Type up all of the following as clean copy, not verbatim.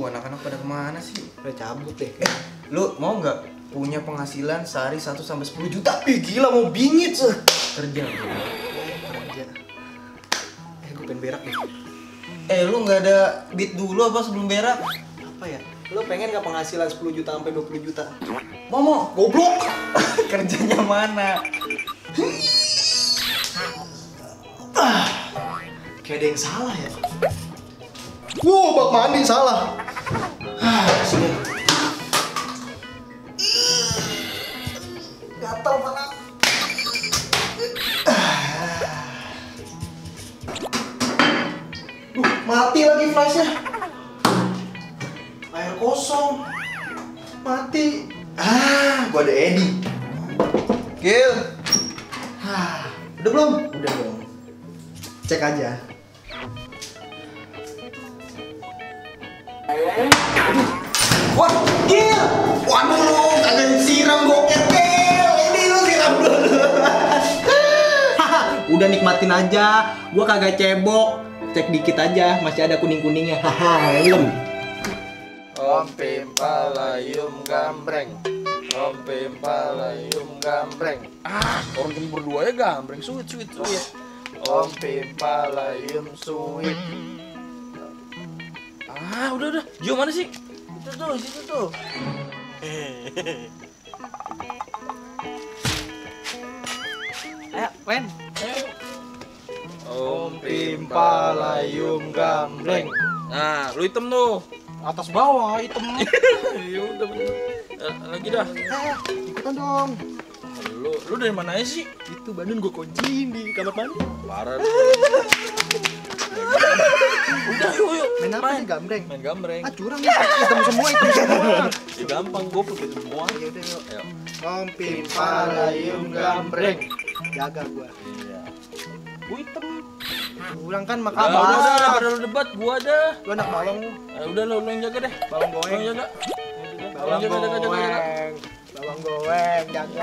Anak-anak pada kemana sih? Udah cabut deh. Lu mau nggak punya penghasilan sehari 1–10 juta? Ih, gila, mau bingit. Kerja. Gue pengen berak nih. Lu nggak ada beat dulu apa sebelum berak? Apa ya? Lu pengen nggak penghasilan 10 juta sampai 20 juta? Momo, goblok. Kerjanya mana? Kayak ada yang salah ya? Bak mandi salah. Sini. Gatal mana? Mati lagi flashnya. Air kosong. Mati. Gua ada Edi. Gil. Udah belum? Udah dong. Cek aja. Wah, Gil! Waduh lu, kagak siram bokep, Gil! Ini lu siram dulu. Udah nikmatin aja, gua kagak cebok. Cek dikit aja, masih ada kuning-kuningnya. Haha, helm. Om Pimpalayum gambreng. Om Pimpalayum gambreng. Orang ini berdua ya gambreng, suit. Om Pimpalayum suit. Udah. Jom mana sih? Itu tuh. Ayo, Wen. Om Pimpalayum gambreng. Nah, lu hitam tuh. Atas bawah hitam. Ya udah bener. Lagi dah. Ikutan dong. Lu dari mana sih? Itu Bandung gua kunciin di kamar mandi. Parah. Udah yuk. Main gambreng. Curang ya. Hitam semua. Ya gampang, gue putih semua. Ya udah yuk. Om Pimpalayum gambreng. Jaga gue. Iya. Gue hitam. Curang kan makan. Udah pada debat gue ada. Lu anak balong. Udah lu yang jaga deh. Balong goeng. Jaga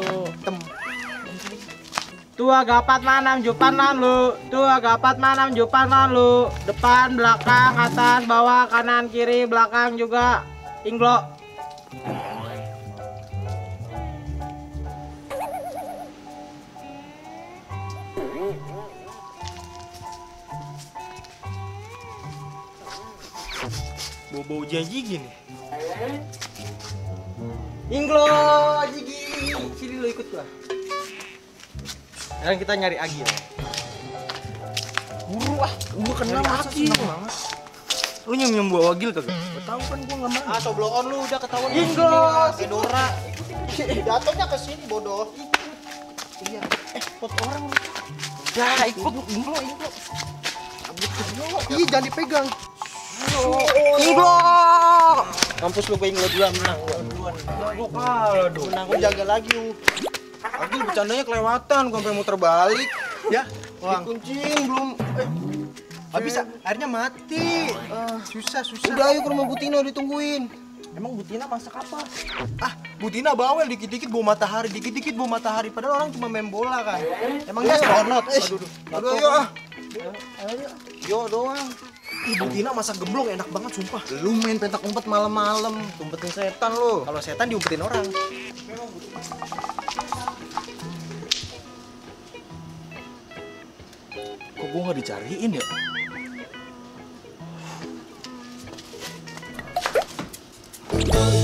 lu. Hitam. Tua gapat manam jupanan lu, depan, belakang, atas, bawah, kanan, kiri, belakang juga, inglo. Bau janji gini. Inglo, jigi, sini lu ikut gua. Sekarang kita nyari Agil. Gua kena mati. Lu nyem-nyem bawa Agil kagak? Gak tau kan gua gak mau. Blow on lu udah ketahuan. Inglos! Edora. Jatuhnya ke sini bodoh. Iya. Pot orang lu. Ya ikut. Inglo. Iya jangan dipegang. Inglo! Kampus lu gue Inglo duluan. Gua kalah dong. Gua jaga lagi lu. Agil bercandanya kelewatan, gua sampai muter balik. Ya, dikunciin belum. Habis airnya mati. Susah. Udah ayo ke rumah Butina, ditungguin. Emang Butina masak apa? Butina bawel, dikit-dikit bawa matahari. Padahal orang cuma main bola kan. Emangnya astronot? Aduh, yo doang. Butina masak gemblong enak banget sumpah. Lu main petak umpet malam-malam, umpetin setan lu. Kalau setan diumpetin orang. Memang kok gue nggak dicariin ya?